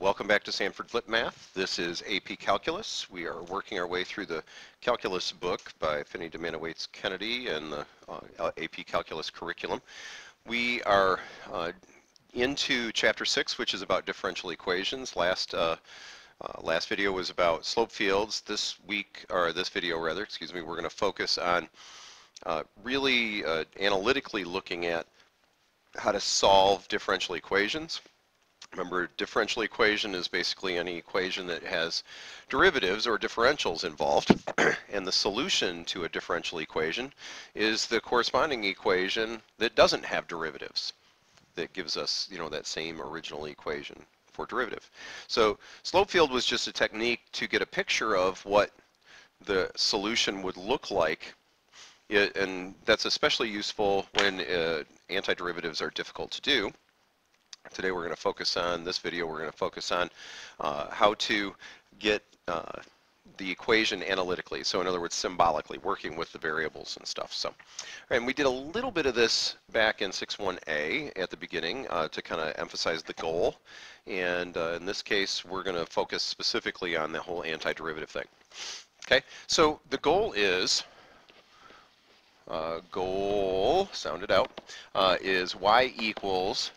Welcome back to Sanford Flip Math. This is AP Calculus. We are working our way through the calculus book by Finney-Demana-Waits-Kennedy and the AP Calculus curriculum. We are into Chapter 6, which is about differential equations. Last video was about slope fields. This video, we're going to focus on really analytically looking at how to solve differential equations. Remember, differential equation is basically any equation that has derivatives or differentials involved, and the solution to a differential equation is the corresponding equation that doesn't have derivatives. That gives us, you know, that same original equation for derivative. So slope field was just a technique to get a picture of what the solution would look like. And that's especially useful when antiderivatives are difficult to do. Today we're going to focus on, how to get the equation analytically. So in other words, symbolically, working with the variables and stuff. So, and we did a little bit of this back in 6.1a at the beginning to kind of emphasize the goal. And in this case, we're going to focus specifically on the whole antiderivative thing. Okay, so the goal is, is y equals,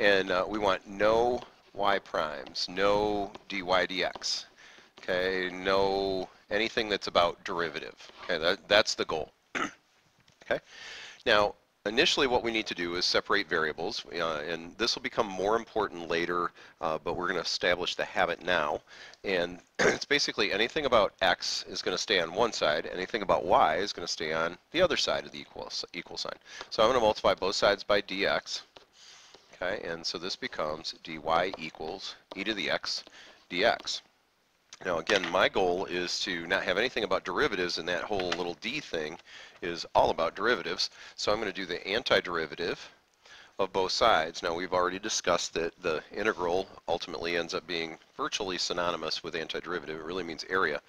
and we want no y primes, no dy dx, okay, no anything that's about derivative, okay, that's the goal. Okay, now initially what we need to do is separate variables, and this will become more important later, but we're going to establish the habit now, and it's basically anything about x is going to stay on one side, anything about y is going to stay on the other side of the equal sign. So I'm going to multiply both sides by dx. Okay, and so this becomes dy equals e to the x dx. Now again, my goal is to not have anything about derivatives, and that whole little d thing is all about derivatives. So I'm going to do the antiderivative of both sides. Now we've already discussed that the integral ultimately ends up being virtually synonymous with antiderivative. It really means area.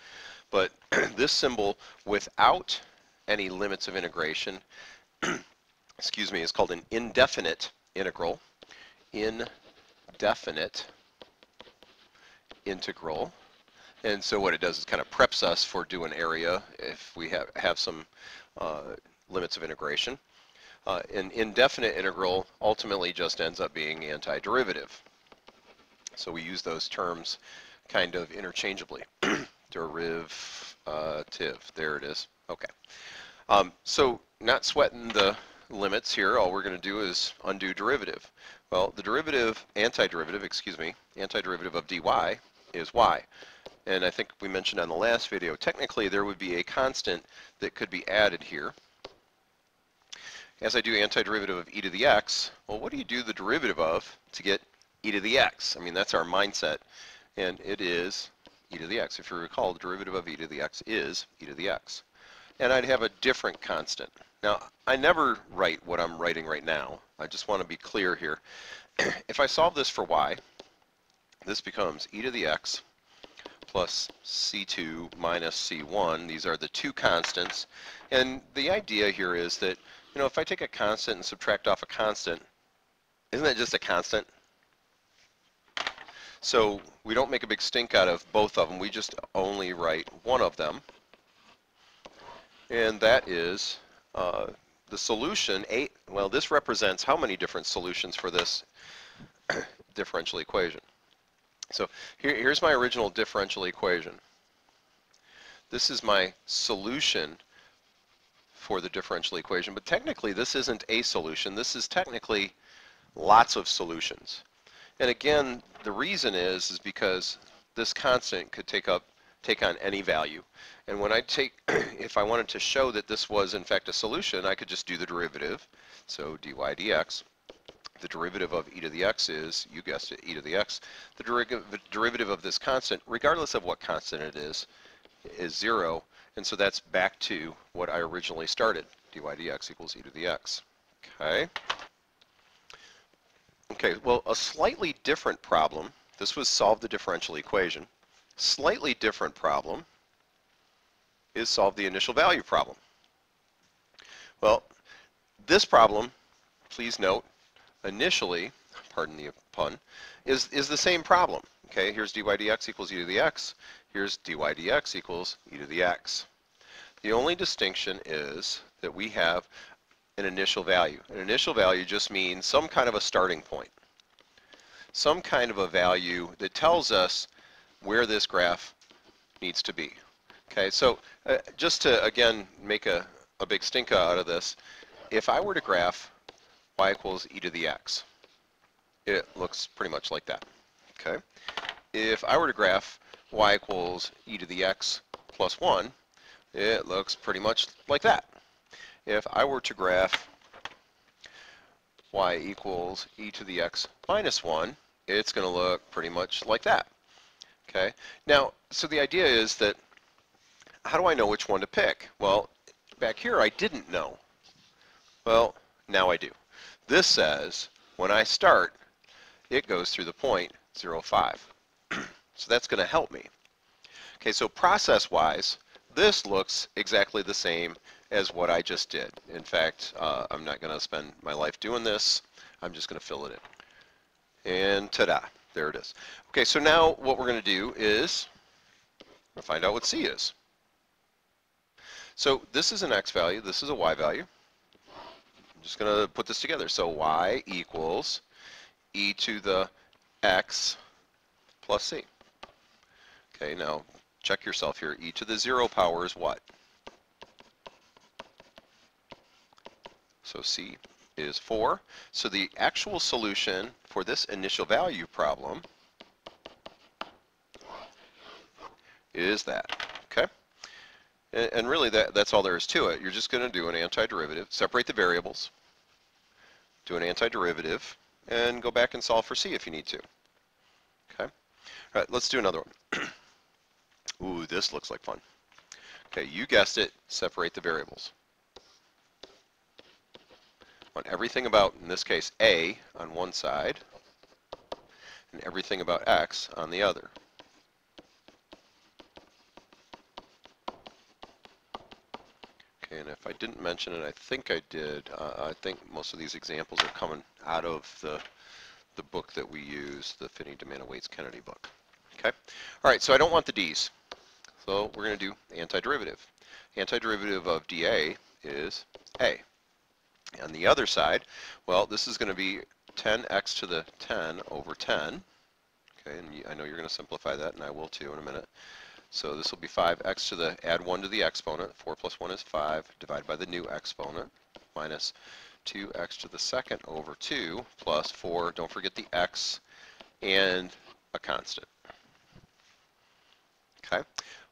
But this symbol without any limits of integration, excuse me, is called an indefinite integral. Indefinite integral. And so what it does is kind of preps us for doing area if we have some limits of integration. An indefinite integral ultimately just ends up being antiderivative. So we use those terms kind of interchangeably. Derivative, there it is. Okay. So not sweating the limits here, all we're going to do is undo derivative. Well, the antiderivative of dy is y. And I think we mentioned on the last video, technically there would be a constant that could be added here. As I do antiderivative of e to the x, well, what do you do the derivative of to get e to the x? I mean, that's our mindset, and it is e to the x. If you recall, the derivative of e to the x is e to the x. And I'd have a different constant. Now, I never write what I'm writing right now. I just want to be clear here. If I solve this for y, this becomes e to the x plus c2 minus c1. These are the two constants. And the idea here is that, you know, if I take a constant and subtract off a constant, isn't that just a constant? So we don't make a big stink out of both of them. We just only write one of them. And that is the solution, well, this represents how many different solutions for this differential equation. So here's my original differential equation. This is my solution for the differential equation, but technically this isn't a solution. This is technically lots of solutions. And again, the reason is because this constant could take on any value. And when I if I wanted to show that this was in fact a solution, I could just do the derivative. So dy dx, the derivative of e to the x is, you guessed it, e to the x. The derivative of this constant, regardless of what constant it is 0. And so that's back to what I originally started. Dy dx equals e to the x. Okay. Okay, well, a slightly different problem. This was solve the differential equation. Slightly different problem is solve the initial value problem. Well, this problem, please note, initially, pardon the pun, is the same problem. Okay, here's dy dx equals e to the x. Here's dy dx equals e to the x. The only distinction is that we have an initial value. An initial value just means some kind of a starting point, some kind of a value that tells us where this graph needs to be. Okay, so just to, again, make a big stinka out of this, if I were to graph y equals e to the x, it looks pretty much like that. Okay, if I were to graph y equals e to the x plus 1, it looks pretty much like that. If I were to graph y equals e to the x minus 1, it's going to look pretty much like that. Okay, now, so the idea is that how do I know which one to pick? Well, back here I didn't know. Well, now I do. This says when I start, it goes through the point 0, 5. So that's going to help me. Okay, so process-wise, this looks exactly the same as what I just did. In fact, I'm not going to spend my life doing this. I'm just going to fill it in. And ta-da, there it is. Okay, so now what we're going to do is we'll find out what C is. So this is an x value, this is a y value. I'm just going to put this together. So y equals e to the x plus c. Okay, now check yourself here. E to the 0 power is what? So c is 4. So the actual solution for this initial value problem is that. Okay? And really that's all there is to it. You're just going to do an antiderivative, separate the variables, do an antiderivative, and go back and solve for C if you need to. Okay? All right, let's do another one. Ooh, this looks like fun. Okay, you guessed it, separate the variables. On everything about, in this case, A on one side, and everything about X on the other. Okay, and if I didn't mention it, I think I did. I think most of these examples are coming out of the book that we use, the Finney-Demana-Waits-Kennedy book. Okay? All right, so I don't want the d's. So we're going to do antiderivative. Antiderivative of dA is a. On the other side, well, this is going to be 10x to the 10 over 10. Okay, and I know you're going to simplify that, and I will too in a minute. So this will be 5x to the, add 1 to the exponent, 4 plus 1 is 5, divided by the new exponent, minus 2x to the second over 2, plus 4, don't forget the x, and a constant. Okay,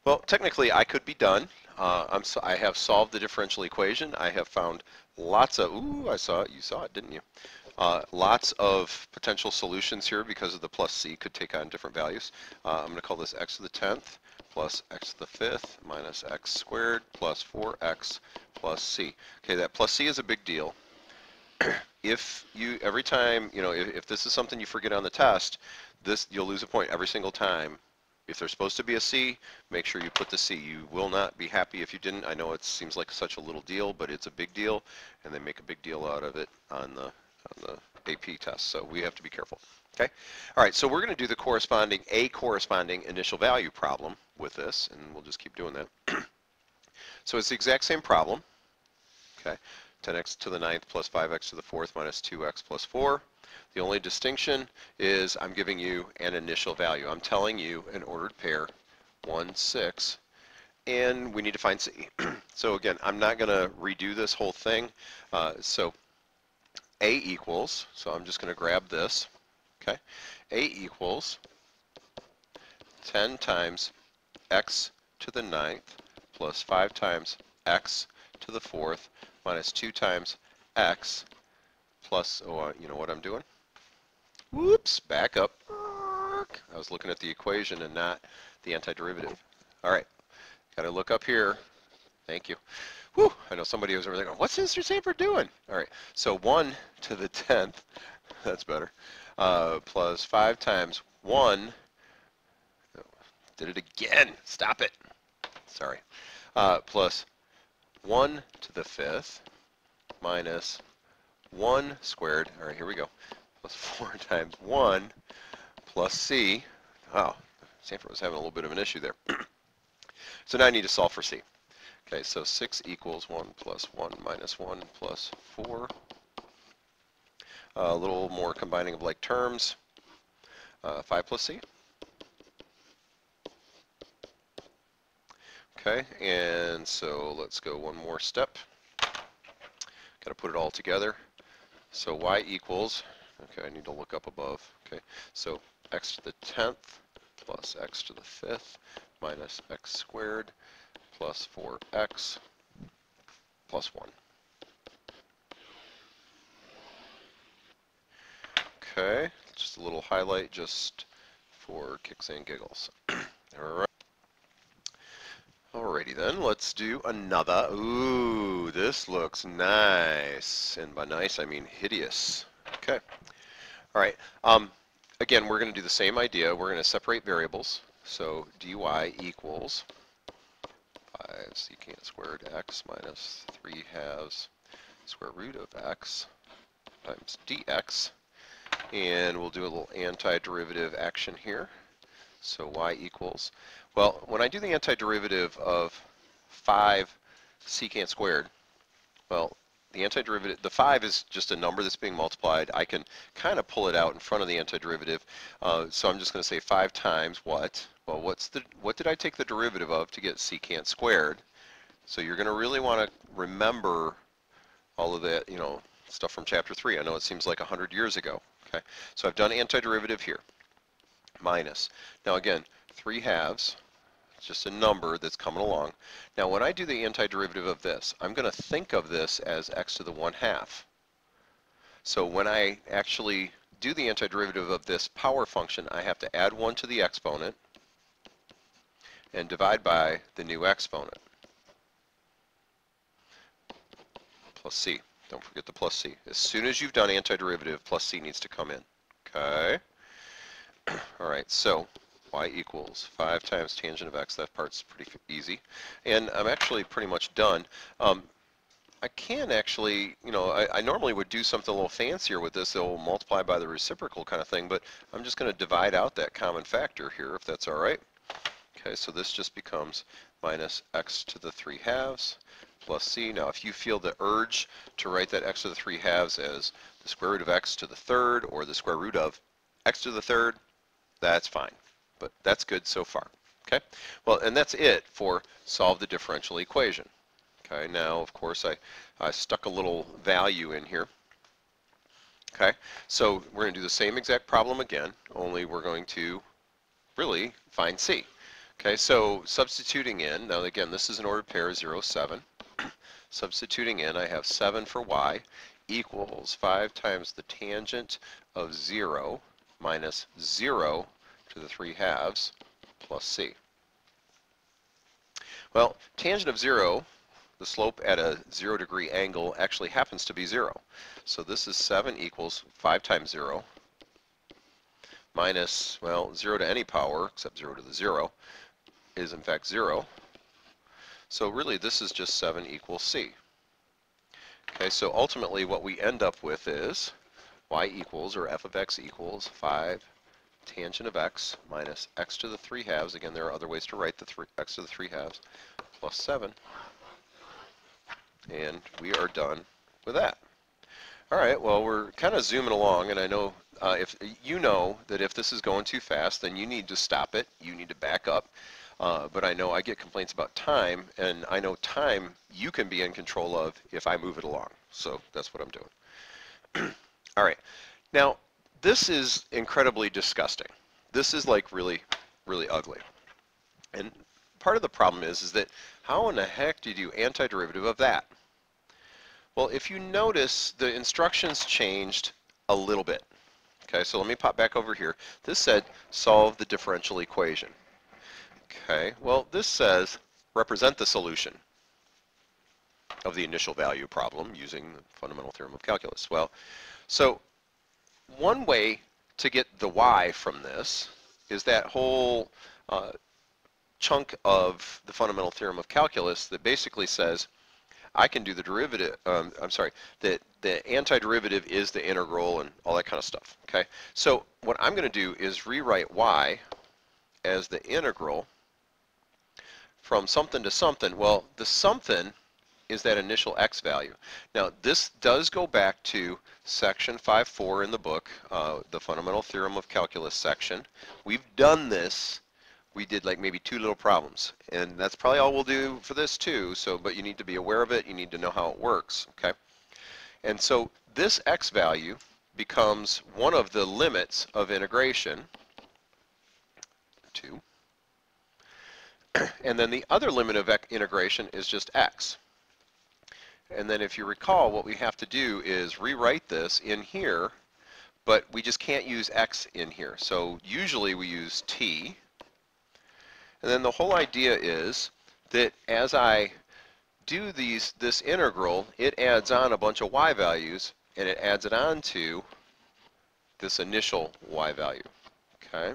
well, technically I could be done. I have solved the differential equation. I have found lots of, ooh, I saw it, you saw it, didn't you? Lots of potential solutions here because of the plus c could take on different values. I'm going to call this x to the 10th plus x to the 5th minus x squared plus 4x plus c. Okay, that plus c is a big deal. If you, every time, you know, if this is something you forget on the test, this, you'll lose a point every single time. If there's supposed to be a C, make sure you put the C. You will not be happy if you didn't. I know it seems like such a little deal, but it's a big deal, and they make a big deal out of it on the AP test, so we have to be careful. Okay? All right, so we're going to do the corresponding initial value problem with this, and we'll just keep doing that. So it's the exact same problem. Okay? 10x to the 9th plus 5x to the 4th minus 2x plus 4. The only distinction is I'm giving you an initial value. I'm telling you an ordered pair, 1, 6, and we need to find C. So again, I'm not going to redo this whole thing. So A equals, so I'm just going to grab this, okay? A equals 10 times x to the 9th plus 5 times x to the 4th minus 2 times x plus, oh, you know what I'm doing? Whoops, back up. I was looking at the equation and not the antiderivative. All right, got to look up here. Thank you. Whew, I know somebody was over there going, what's Mr. Sanford doing? All right, so 1 to the 10th, that's better, plus 5 times 1. Oh, did it again. Stop it. Sorry. Plus 1 to the 5th minus 1 squared, all right, here we go, plus 4 times 1 plus c Oh, Sanford was having a little bit of an issue there. So now I need to solve for C. Okay, so 6 equals 1 plus 1 minus 1 plus 4. A little more combining of like terms. 5 plus C. Okay, and so let's go one more step. Got to put it all together. So y equals, okay, I need to look up above. Okay, so x to the 10th plus x to the 5th minus x squared plus 4x plus 1. Okay, just a little highlight just for kicks and giggles. All right. Alrighty then, let's do another. Ooh, this looks nice. And by nice, I mean hideous. Okay. Alright. Again, we're going to do the same idea. We're going to separate variables. So dy equals 5 secant squared x minus 3 halves square root of x times dx. And we'll do a little antiderivative action here. So y equals, well, when I do the antiderivative of 5 secant squared, well, the antiderivative, the 5 is just a number that's being multiplied. I can kind of pull it out in front of the antiderivative. So I'm just going to say 5 times what? Well, what did I take the derivative of to get secant squared? So you're going to really want to remember all of that, you know, stuff from chapter 3. I know it seems like 100 years ago. Okay, so I've done antiderivative here. Minus. Now again, 3 halves, it's just a number that's coming along. Now when I do the antiderivative of this, I'm going to think of this as x to the 1 half. So when I actually do the antiderivative of this power function, I have to add 1 to the exponent and divide by the new exponent. Plus c. Don't forget the plus c. As soon as you've done antiderivative, plus c needs to come in. Okay? Alright, so y equals 5 times tangent of x. That part's pretty easy. And I'm actually pretty much done. I can actually, you know, I normally would do something a little fancier with this. It'll multiply by the reciprocal kind of thing, but I'm just going to divide out that common factor here, if that's alright. Okay, so this just becomes minus x to the 3 halves plus c. Now, if you feel the urge to write that x to the 3 halves as the square root of x to the 3rd or the square root of x to the 3rd, that's fine, but that's good so far. Okay, well, and that's it for solve the differential equation. Okay, now of course I stuck a little value in here. Okay, so we're going to do the same exact problem again, only we're going to really find c. Okay, so substituting in, now again this is an ordered pair 0, 7. Substituting in, I have 7 for y equals 5 times the tangent of 0 minus 0 to the 3 halves plus c. Well, tangent of 0, the slope at a 0-degree angle, actually happens to be 0. So this is 7 equals 5 times 0 minus, well, 0 to any power except 0 to the 0 is in fact 0. So really this is just 7 equals c. Okay, so ultimately what we end up with is y equals, or f of x equals 5 tangent of x minus x to the 3 halves. Again, there are other ways to write the x to the 3 halves plus 7. And we are done with that. All right, well, we're kind of zooming along, and I know if you know that if this is going too fast, then you need to stop it. You need to back up. But I know I get complaints about time, and I know time you can be in control of if I move it along. So that's what I'm doing. All right, now this is incredibly disgusting. This is like really, really ugly. And part of the problem is that how in the heck do you do antiderivative of that? Well, if you notice, the instructions changed a little bit. Okay, so let me pop back over here. This said solve the differential equation. Okay, well, this says represent the solution of the initial value problem using the fundamental theorem of calculus. Well, so one way to get the y from this is that whole chunk of the fundamental theorem of calculus that basically says I can do the derivative, I'm sorry, that the antiderivative is the integral and all that kind of stuff. Okay, so what I'm going to do is rewrite y as the integral from something to something. Well, the something is that initial x value. Now, this does go back to section 5.4 in the book, the Fundamental Theorem of Calculus section. We've done this. We did like maybe 2 little problems, and that's probably all we'll do for this too. So, but you need to be aware of it. You need to know how it works, okay? And so this x value becomes one of the limits of integration, 2. And then the other limit of integration is just x. And then if you recall, what we have to do is rewrite this in here, but we just can't use x in here. So usually we use t. And then the whole idea is that as I do this integral, it adds on a bunch of y values, and it adds it on to this initial y value, okay?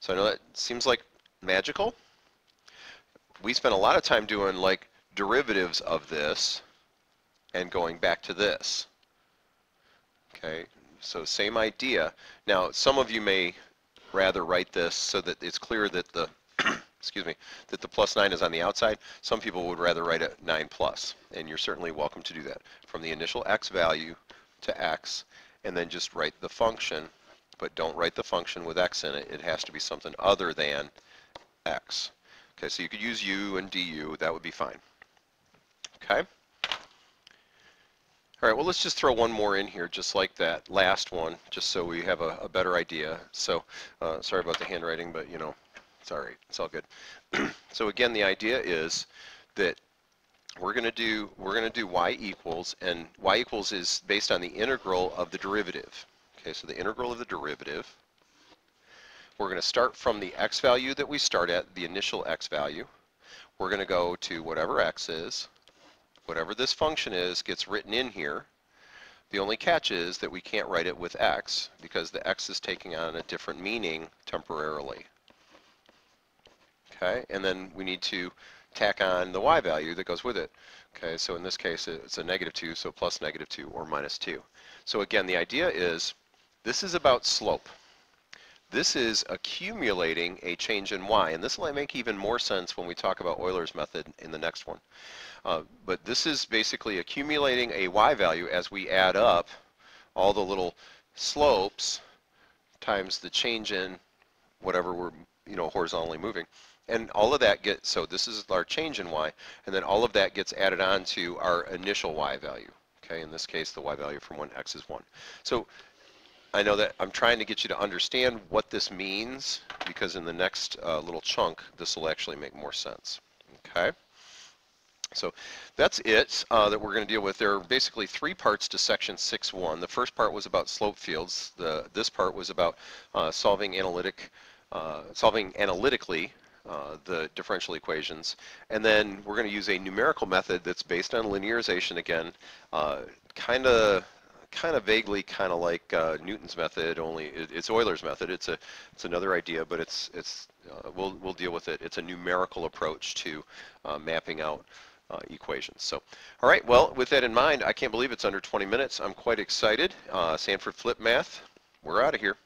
So I know that seems like magical. We spent a lot of time doing like derivatives of this and going back to this, okay? So same idea. Now, some of you may rather write this so that it's clear that the excuse me, that the plus 9 is on the outside. Some people would rather write a 9 plus, and you're certainly welcome to do that. From the initial x value to x, and then just write the function, but don't write the function with x in it. It has to be something other than x. Okay, so you could use u and du. That would be fine. Okay? All right, well, let's just throw one more in here, just like that last one, just so we have a better idea. So, sorry about the handwriting, but, you know, it's all right. It's all good. So again, the idea is that we're going to do y equals, and y equals is based on the integral of the derivative. Okay, so the integral of the derivative. We're going to start from the x value that we start at, the initial x value. We're going to go to whatever x is. Whatever this function is gets written in here. The only catch is that we can't write it with x because the x is taking on a different meaning temporarily. Okay, and then we need to tack on the y value that goes with it. Okay, so in this case it's a -2, so plus -2 or -2. So again, the idea is this is about slope. This is accumulating a change in y, and this will make even more sense when we talk about Euler's method in the next one. But this is basically accumulating a y value as we add up all the little slopes times the change in whatever we're, you know, horizontally moving. And all of that gets, so this is our change in y, and then all of that gets added on to our initial y value. Okay, in this case, the y value from when x is 1. So I know that I'm trying to get you to understand what this means, because in the next little chunk, this will actually make more sense. Okay, so that's it that we're going to deal with. There are basically 3 parts to section 6.1. The first part was about slope fields. This part was about solving analytically the differential equations, and then we're going to use a numerical method that's based on linearization again, kind of vaguely, kind of like Newton's method. Only it's Euler's method. It's another idea, but we'll deal with it. It's a numerical approach to mapping out equations. So, all right. Well, with that in mind, I can't believe it's under 20 minutes. I'm quite excited. Sanford Flip Math. We're out of here.